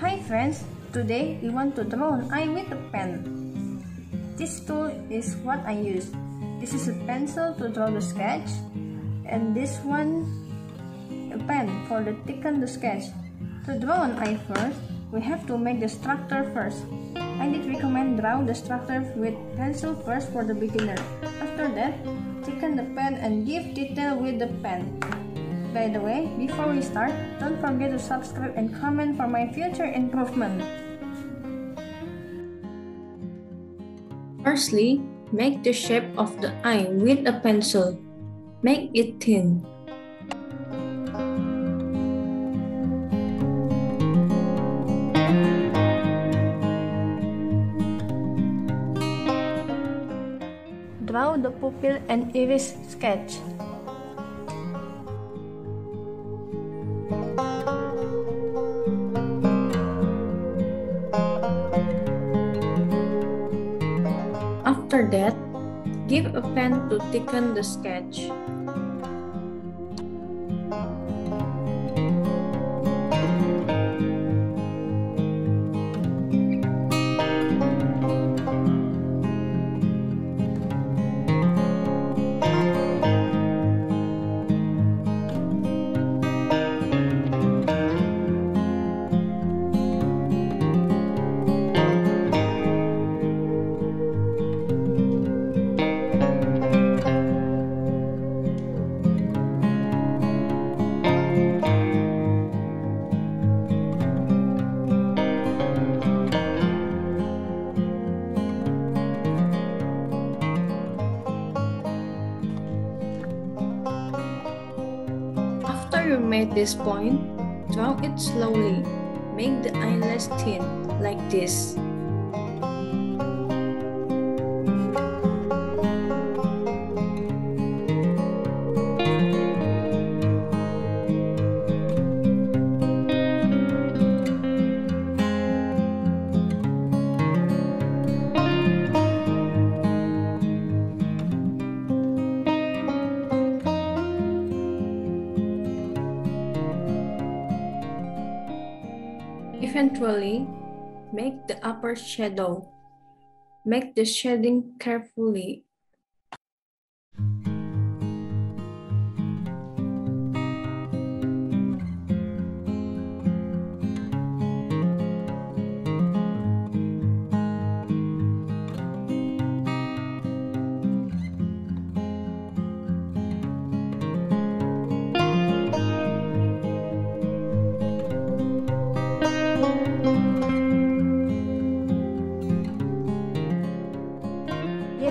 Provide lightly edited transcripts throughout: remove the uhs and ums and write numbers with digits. Hi friends, today we want to draw an eye with a pen. This tool is what I use. This is a pencil to draw the sketch, and this one a pen for to thicken the sketch. To draw an eye first, we have to make the structure first. I did recommend draw the structure with pencil first for the beginner. After that, thicken the pen and give detail with the pen. By the way, before we start, don't forget to subscribe and comment for my future improvement. Firstly, make the shape of the eye with a pencil. Make it thin. Draw the pupil and iris sketch. After that, give a pen to thicken the sketch. After you made this point, draw it slowly. Make the eye less thin, like this. Eventually, make the upper shadow. Make the shading carefully.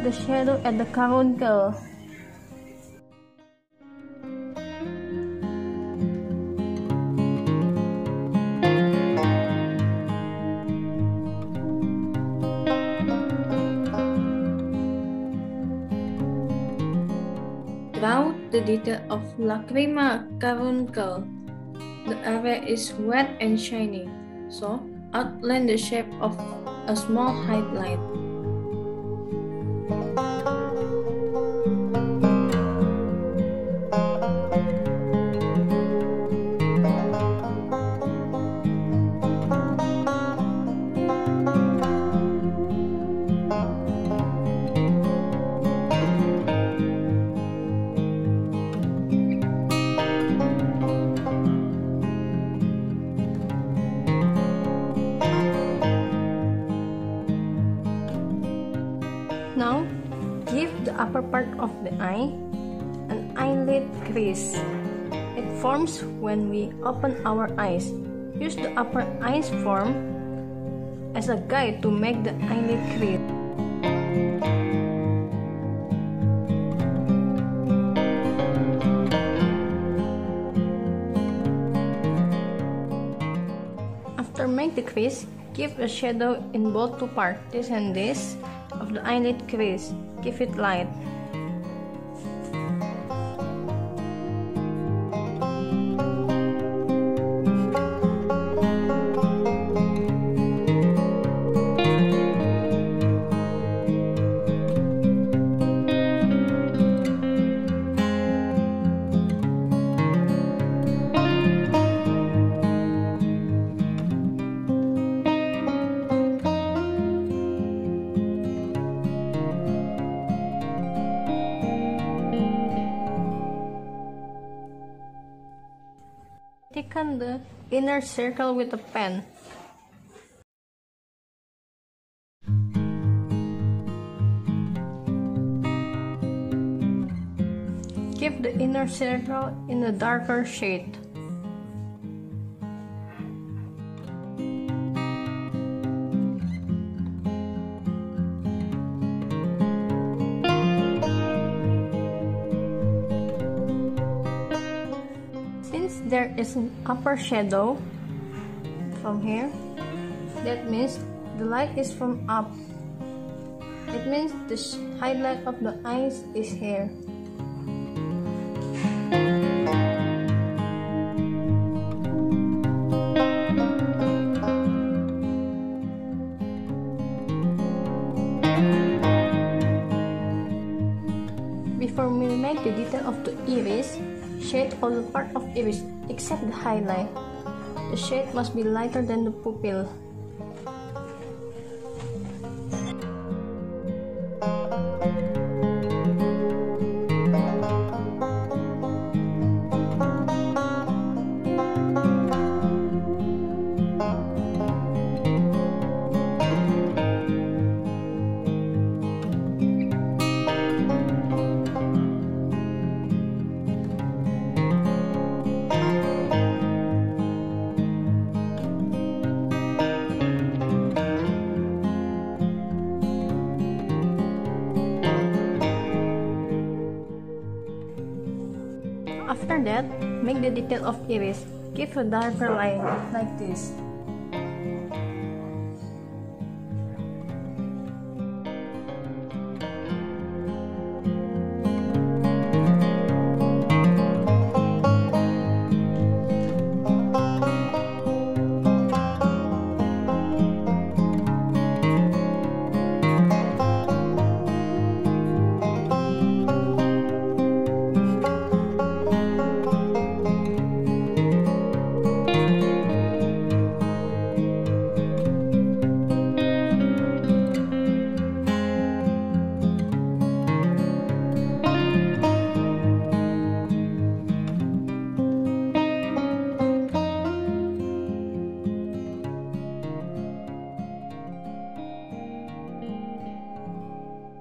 The shadow at the caruncle. Draw the detail of lacrima caruncle. The area is wet and shiny, so outline the shape of a small highlight. Now, give the upper part of the eye an eyelid crease. It forms when we open our eyes. Use the upper eye's form as a guide to make the eyelid crease. After make the crease, give a shadow in both two parts, this and this, of the eyelid crease. Give it light. Darken the inner circle with a pen. Keep the inner circle in a darker shade. Since there is an upper shadow from here, that means the light is from up. It means the highlight of the eyes is here. Before we make the detail of the iris, shade all the part of iris except the highlight. The shade must be lighter than the pupil. After that, make the detail of iris. Give a darker line, like this.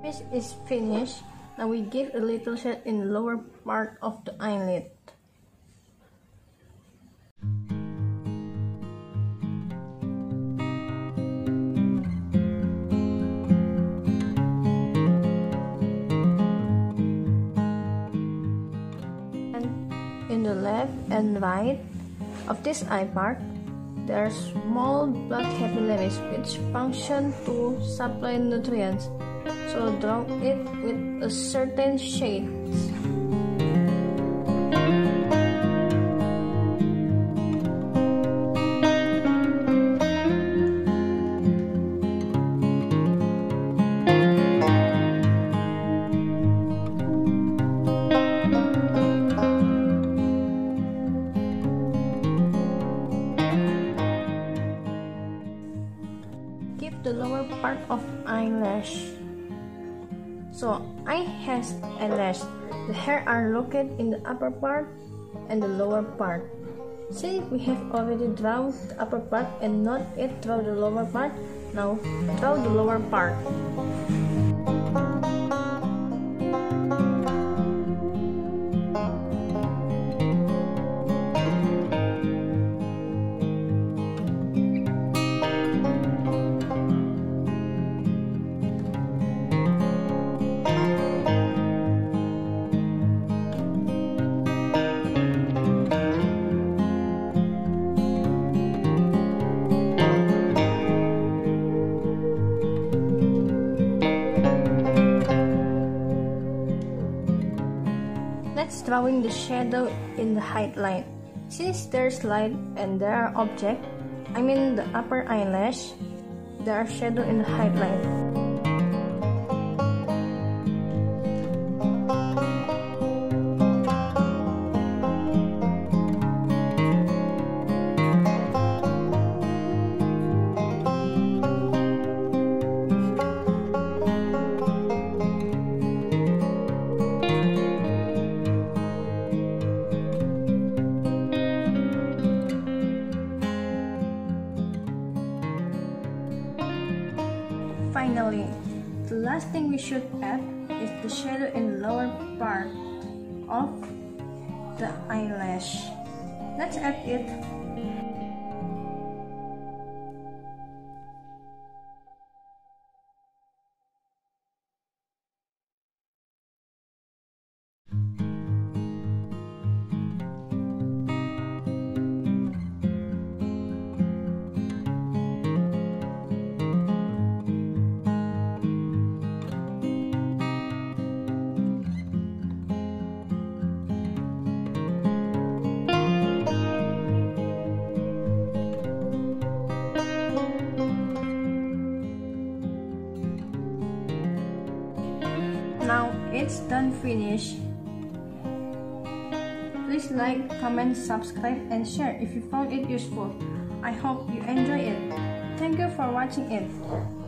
This is finished. Now we give a little shade in the lower part of the eyelid. And in the left and right of this eye part, there are small black heavy leaves which function to supply nutrients. So draw it with a certain shade. Keep the lower part of eyelash. So, eye has eyelash. The hair are located in the upper part and the lower part. Since we have already drawn the upper part and not yet drawn the lower part, now draw the lower part. Next, drawing the shadow in the highlight. Since there's light and there are objects, I mean the upper eyelash, there are shadow in the highlight. Finally, the last thing we should add is the shadow in the lower part of the eyelash. Let's add it. Now it's done finished. Please like, comment, subscribe, and share if you found it useful. I hope you enjoy it. Thank you for watching it.